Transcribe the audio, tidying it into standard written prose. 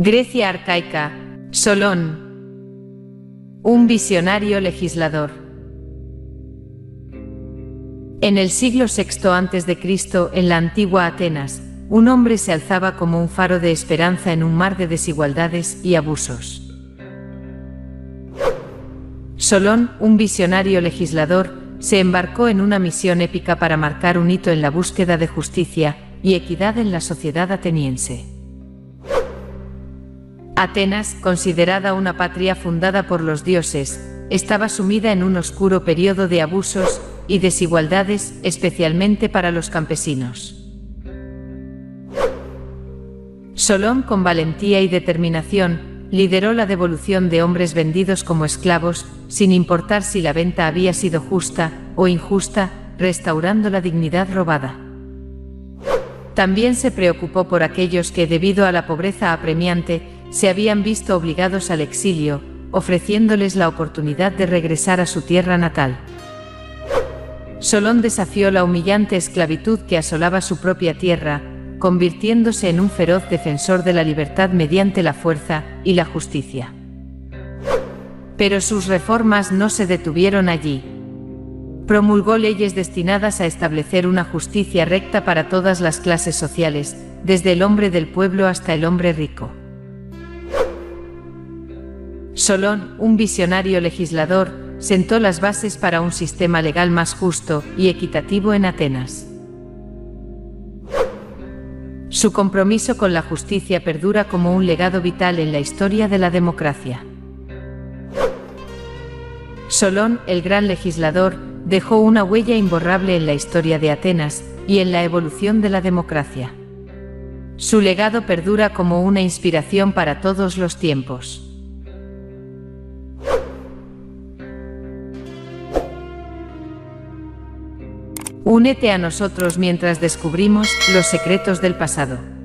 Grecia arcaica, Solón. Un visionario legislador. En el siglo VI a.C., en la antigua Atenas, un hombre se alzaba como un faro de esperanza en un mar de desigualdades y abusos. Solón, un visionario legislador, se embarcó en una misión épica para marcar un hito en la búsqueda de justicia y equidad en la sociedad ateniense. Atenas, considerada una patria fundada por los dioses, estaba sumida en un oscuro periodo de abusos y desigualdades, especialmente para los campesinos. Solón, con valentía y determinación, lideró la devolución de hombres vendidos como esclavos, sin importar si la venta había sido justa o injusta, restaurando la dignidad robada. También se preocupó por aquellos que, debido a la pobreza apremiante, se habían visto obligados al exilio, ofreciéndoles la oportunidad de regresar a su tierra natal. Solón desafió la humillante esclavitud que asolaba su propia tierra, convirtiéndose en un feroz defensor de la libertad mediante la fuerza y la justicia. Pero sus reformas no se detuvieron allí. Promulgó leyes destinadas a establecer una justicia recta para todas las clases sociales, desde el hombre del pueblo hasta el hombre rico. Solón, un visionario legislador, sentó las bases para un sistema legal más justo y equitativo en Atenas. Su compromiso con la justicia perdura como un legado vital en la historia de la democracia. Solón, el gran legislador, dejó una huella imborrable en la historia de Atenas y en la evolución de la democracia. Su legado perdura como una inspiración para todos los tiempos. Únete a nosotros mientras descubrimos los secretos del pasado.